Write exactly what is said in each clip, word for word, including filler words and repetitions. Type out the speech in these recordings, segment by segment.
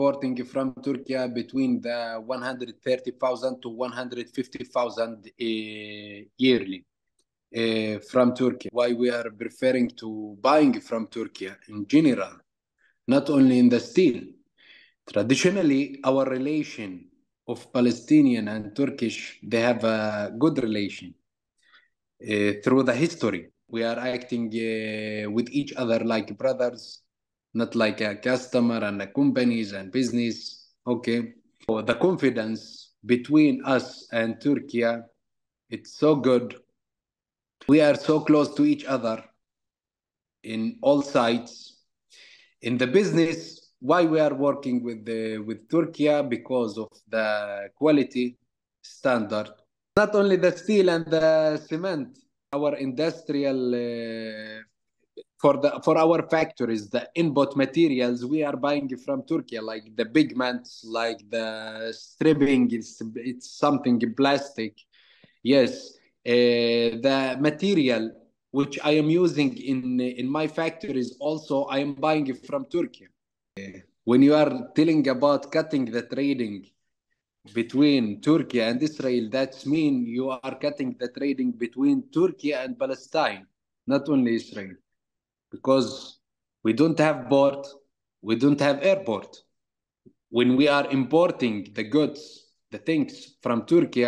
importing from Turkey between the one hundred thirty thousand to one hundred fifty thousand uh, yearly uh, from Turkey. Why we are preferring to buying from Turkey in general, not only in the steel. Traditionally, our relation of Palestinian and Turkish, they have a good relation uh, through the history. We are acting uh, with each other like brothers, not like a customer and a companies and business. Okay, so the confidence between us and Turkey, it's so good. We are so close to each other in all sides. In the business, why we are working with the, with Turkey because of the quality standard. Not only the steel and the cement, our industrial. Uh, For the for our factories, the input materials we are buying from Turkey, like the pigments, like the stripping, it's, it's something plastic. Yes, uh, the material which I am using in in my factories also I am buying from Turkey. When you are telling about cutting the trading between Turkey and Israel, that's mean you are cutting the trading between Turkey and Palestine, not only Israel. Because we don't have port, we don't have airport. When we are importing the goods, the things from Turkey,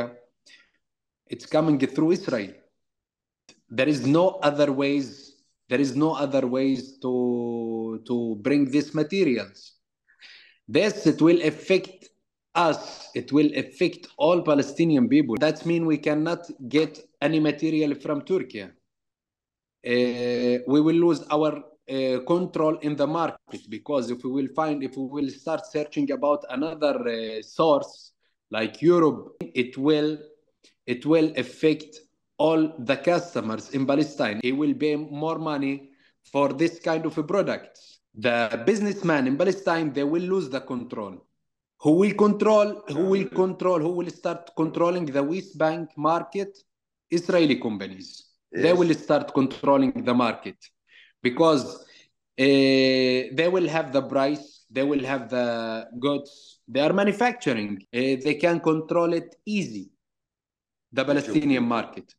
it's coming through Israel. There is no other ways, there is no other ways to, to bring these materials. This, it will affect us, it will affect all Palestinian people. That means we cannot get any material from Turkey. Uh, we will lose our uh, control in the market, because if we will find, if we will start searching about another uh, source like Europe, it will it will affect all the customers in Palestine. He will pay more money for this kind of products. The businessman in Palestine, they will lose the control. Who will control? Who will control? Who will start controlling the West Bank market? Israeli companies. Yes. They will start controlling the market, because uh, they will have the price, they will have the goods, they are manufacturing, uh, they can control it easy, the Palestinian market,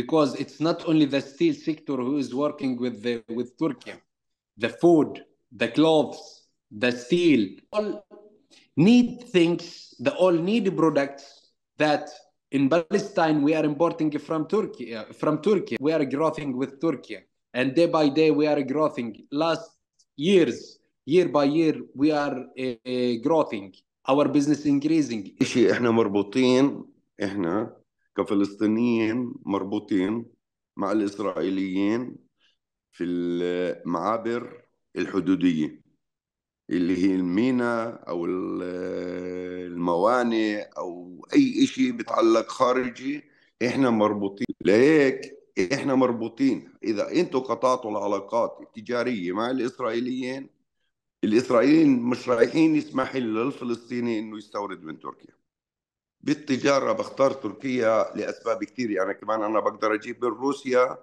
because it's not only the steel sector who is working with, the, with Turkey, the food, the clothes, the steel, all need things, the all need products that in Palestine, we are importing from Turkey. From Turkey, we are growing with Turkey, and day by day we are growing. Last years, year by year, we are uh, growing. Our business increasing. شيء إحنا مربوطين، إحنا كفلسطينيين مربوطين مع الإسرائيليين في المعابر الحدودية، اللي هي المينا أو الموانئ أو أي إشي بتعلق خارجي، إحنا مربوطين. لهيك إحنا مربوطين. إذا أنتوا قطعتوا العلاقات التجارية مع الإسرائيليين، الإسرائيليين مش رايحين يسمحوا للفلسطيني إنه يستورد من تركيا. بالتجارة بختار تركيا لأسباب كثيرة، يعني كمان أنا بقدر أجيب من روسيا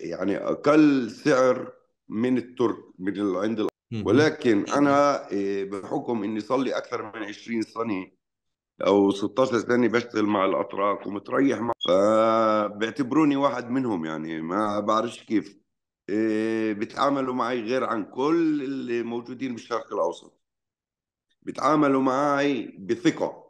يعني أقل سعر من الترك من عند، ولكن انا بحكم اني صار لي اكثر من عشرين سنه او ستة عشر سنه بشتغل مع الاتراك ومتريح مع، فبيعتبروني واحد منهم، يعني ما بعرفش كيف بتعاملوا معي غير عن كل اللي موجودين بالشرق الاوسط. بتعاملوا معي بثقه،